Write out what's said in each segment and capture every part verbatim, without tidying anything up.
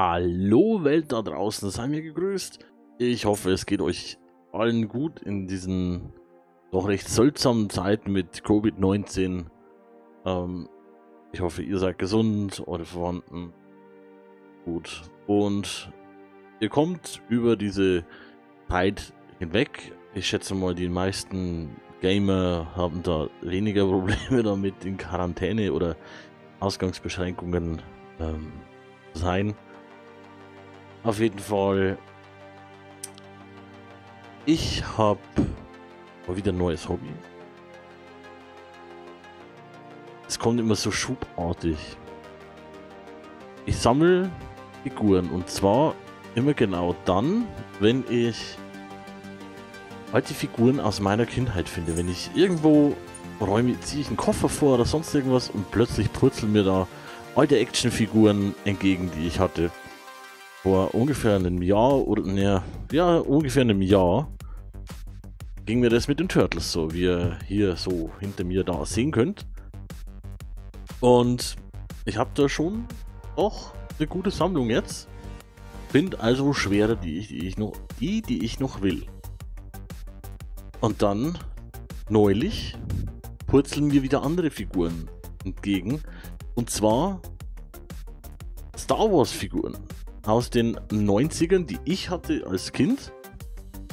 Hallo Welt da draußen, seid ihr gegrüßt. Ich hoffe, es geht euch allen gut in diesen doch recht seltsamen Zeiten mit Covid neunzehn. Ähm, ich hoffe, ihr seid gesund, eure Verwandten gut. Und ihr kommt über diese Zeit hinweg. Ich schätze mal, die meisten Gamer haben da weniger Probleme damit, in Quarantäne oder Ausgangsbeschränkungen ähm, zu sein. Auf jeden Fall, ich habe mal wieder ein neues Hobby. Es kommt immer so schubartig. Ich sammle Figuren und zwar immer genau dann, wenn ich alte Figuren aus meiner Kindheit finde. Wenn ich irgendwo räume, ziehe ich einen Koffer vor oder sonst irgendwas und plötzlich purzeln mir da alte Actionfiguren entgegen, die ich hatte. Vor ungefähr einem Jahr oder ne, ja, ungefähr einem Jahr ging mir das mit den Turtles so, wie ihr hier so hinter mir da sehen könnt. Und ich habe da schon auch eine gute Sammlung jetzt. Find also schwerer, die ich, die ich noch, die, die ich noch will. Und dann neulich purzeln mir wieder andere Figuren entgegen. Und zwar Star Wars Figuren aus den neunzigern, die ich hatte als Kind,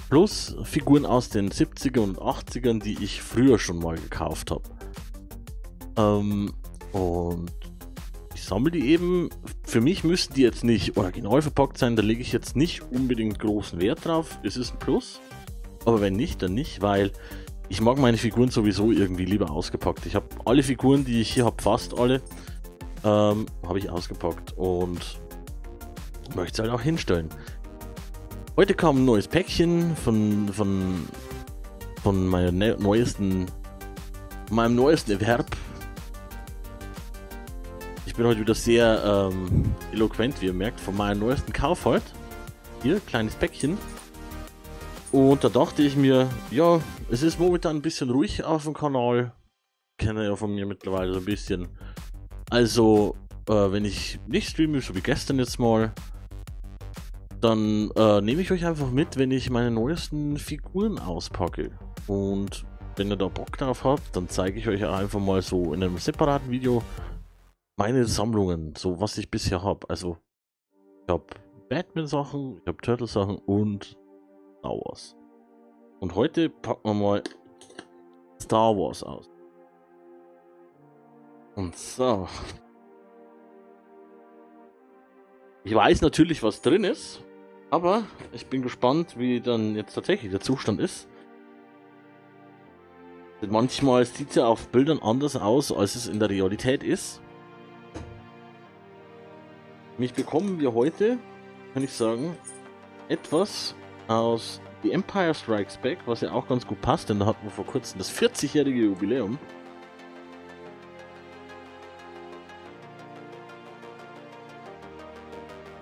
plus Figuren aus den siebzigern und achtzigern, die ich früher schon mal gekauft habe. Ähm, und ich sammle die eben. Für mich müssen die jetzt nicht original verpackt sein, da lege ich jetzt nicht unbedingt großen Wert drauf. Es ist ein Plus, aber wenn nicht, dann nicht, weil ich mag meine Figuren sowieso irgendwie lieber ausgepackt. Ich habe alle Figuren, die ich hier habe, fast alle, ähm, habe ich ausgepackt und möchte es halt auch hinstellen. Heute kam ein neues Päckchen von von von meiner ne neuesten meinem neuesten Erwerb. Ich bin heute wieder sehr ähm, eloquent, wie ihr merkt, von meinem neuesten Kauf heute. Hier kleines Päckchen. Und da dachte ich mir, ja, es ist momentan ein bisschen ruhig auf dem Kanal. Kennt ihr ja von mir mittlerweile so ein bisschen. Also äh, wenn ich nicht streame, so wie gestern jetzt mal, dann äh, nehme ich euch einfach mit, wenn ich meine neuesten Figuren auspacke. Und wenn ihr da Bock drauf habt, dann zeige ich euch einfach mal so in einem separaten Video meine Sammlungen, so was ich bisher habe. Also ich habe Batman Sachen, ich habe Turtles Sachen und Star Wars. Und heute packen wir mal Star Wars aus. Und so. Ich weiß natürlich, was drin ist. Aber ich bin gespannt, wie dann jetzt tatsächlich der Zustand ist. Denn manchmal sieht es ja auf Bildern anders aus, als es in der Realität ist. Mich bekommen wir heute, kann ich sagen, etwas aus The Empire Strikes Back, was ja auch ganz gut passt, denn da hatten wir vor kurzem das vierzigjährige Jubiläum.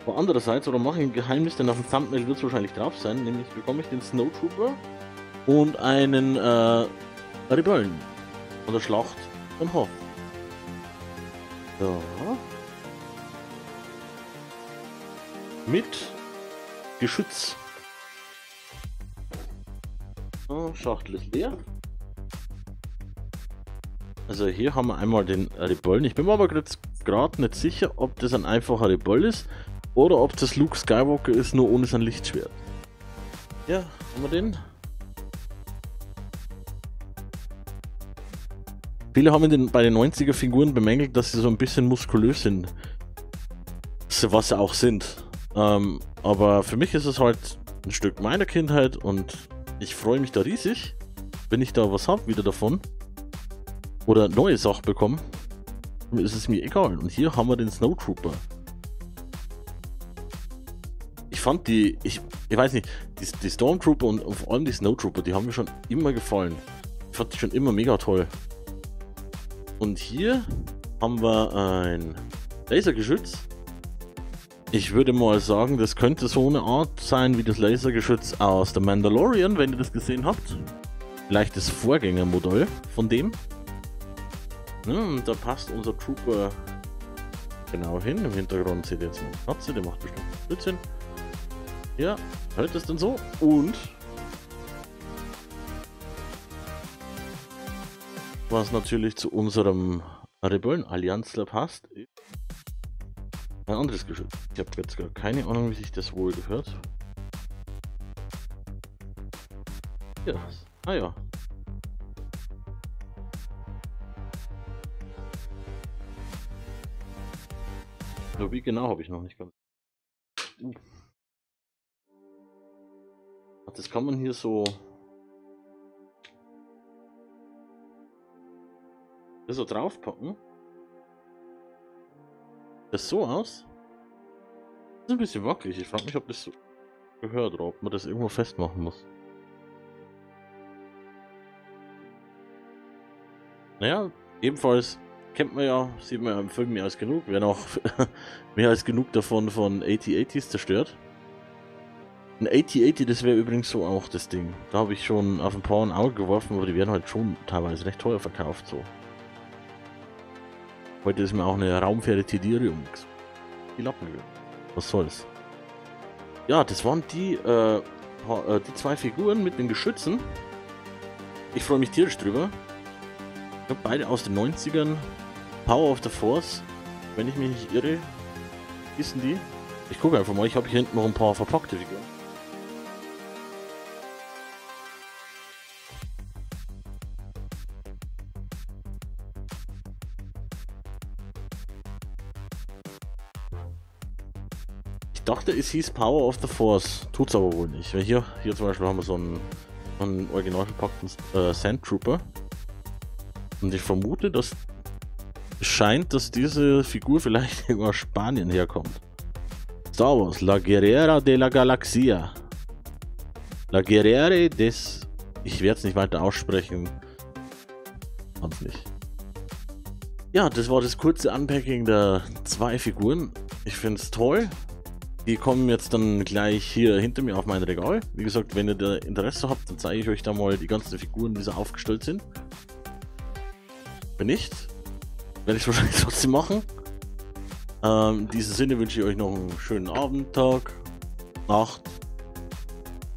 Aber andererseits, oder mache ich ein Geheimnis, denn auf dem Thumbnail wird es wahrscheinlich drauf sein, nämlich bekomme ich den Snowtrooper und einen äh, Rebellen von der Schlacht von Hoth. So. Mit Geschütz. So, Schachtel ist leer. Also hier haben wir einmal den Rebellen. Ich bin mir aber gerade nicht sicher, ob das ein einfacher Rebell ist oder ob das Luke Skywalker ist, nur ohne sein Lichtschwert. Ja, haben wir den. Viele haben den, bei den neunziger Figuren bemängelt, dass sie so ein bisschen muskulös sind. Was sie auch sind. Ähm, aber für mich ist es halt ein Stück meiner Kindheit und ich freue mich da riesig, wenn ich da was habe wieder davon. Oder neue Sachen bekomme. Ist es mir egal. Und hier haben wir den Snowtrooper. Ich fand die, ich, ich weiß nicht, die, die Stormtrooper und vor allem die Snowtrooper, die haben mir schon immer gefallen. Ich fand die schon immer mega toll. Und hier haben wir ein Lasergeschütz. Ich würde mal sagen, das könnte so eine Art sein wie das Lasergeschütz aus The Mandalorian, wenn ihr das gesehen habt. Vielleicht das Vorgängermodell von dem. Ja, und da passt unser Trooper genau hin. Im Hintergrund seht ihr jetzt eine Katze, die macht bestimmt ein bisschen. Ja, hört es denn so? Und was natürlich zu unserem Rebellen-Allianzler passt, ist ein anderes Geschütz. Ich habe jetzt gar keine Ahnung, wie sich das wohl gehört. Ja, ah ja. So wie genau habe ich noch nicht ganz. Das kann man hier so. Hier so draufpacken. Das so aus? Das ist ein bisschen wackelig. Ich frage mich, ob das so gehört oder ob man das irgendwo festmachen muss. Naja, ebenfalls kennt man ja, sieht man ja im Film mehr als genug, werden auch mehr als genug davon von A T A Ts zerstört. Ein A T A T, das wäre übrigens so auch das Ding. Da habe ich schon auf ein paar ein Auge geworfen, aber die werden halt schon teilweise recht teuer verkauft. So. Heute ist mir auch eine Raumfähre Tydirium. Die Lappen. Was soll's. Ja, das waren die, äh, die zwei Figuren mit den Geschützen. Ich freue mich tierisch drüber. Ich glaube, beide aus den neunzigern. Power of the Force, wenn ich mich nicht irre. Wie ist denn die? Ich gucke einfach mal, ich habe hier hinten noch ein paar verpackte Figuren. Ich dachte, es hieß Power of the Force. Tut's aber wohl nicht. Weil hier, hier zum Beispiel haben wir so einen, einen original verpackten äh, Snowtrooper. Und ich vermute, dass es scheint, dass diese Figur vielleicht über Spanien herkommt. Star Wars, La Guerrera de la Galaxia. La Guerrera des... Ich werde es nicht weiter aussprechen. Kann's nicht. Ja, das war das kurze Unpacking der zwei Figuren. Ich finde es toll. Die kommen jetzt dann gleich hier hinter mir auf mein Regal. Wie gesagt, wenn ihr da Interesse habt, dann zeige ich euch da mal die ganzen Figuren, wie sie aufgestellt sind. Wenn nicht, werde ich es wahrscheinlich trotzdem machen. Ähm, in diesem Sinne wünsche ich euch noch einen schönen Abend, Tag, Nacht.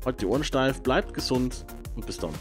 Haltet die Ohren steif, bleibt gesund und bis dann.